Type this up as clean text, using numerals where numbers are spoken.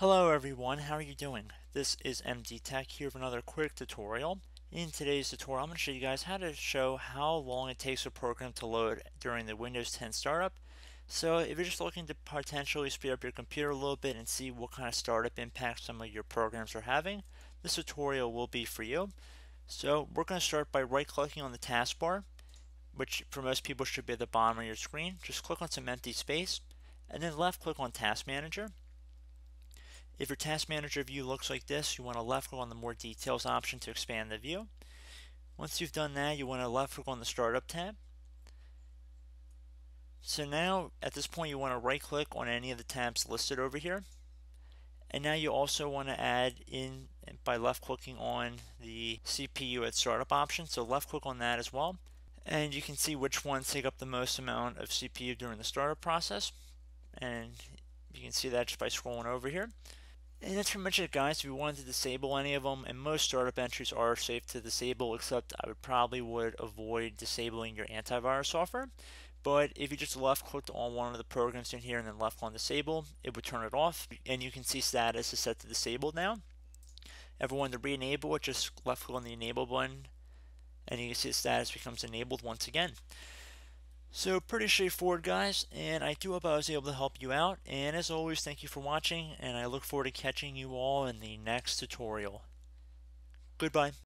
Hello everyone, how are you doing? This is MD Tech here with another quick tutorial. In today's tutorial, I'm going to show you guys how to show how long it takes a program to load during the Windows 10 startup. So if you're just looking to potentially speed up your computer a little bit and see what kind of startup impact some of your programs are having, this tutorial will be for you. So we're going to start by right-clicking on the taskbar, which for most people should be at the bottom of your screen. Just click on some empty space, and then left-click on Task Manager. If your Task Manager view looks like this, you want to left click on the More Details option to expand the view. Once you've done that, you want to left click on the Startup tab. So now, at this point, you want to right click on any of the tabs listed over here. And now you also want to add in by left clicking on the CPU at Startup option. So left click on that as well. And you can see which ones take up the most amount of CPU during the startup process. And you can see that just by scrolling over here. And that's pretty much it, guys. If you wanted to disable any of them, and most startup entries are safe to disable, except I would probably avoid disabling your antivirus software. But if you just left clicked on one of the programs in here and then left on disable, it would turn it off. And you can see status is set to disabled now. If you wanted to re-enable it, just left click on the enable button, and you can see the status becomes enabled once again. So pretty straightforward, guys, and I do hope I was able to help you out, and as always, thank you for watching, and I look forward to catching you all in the next tutorial. Goodbye.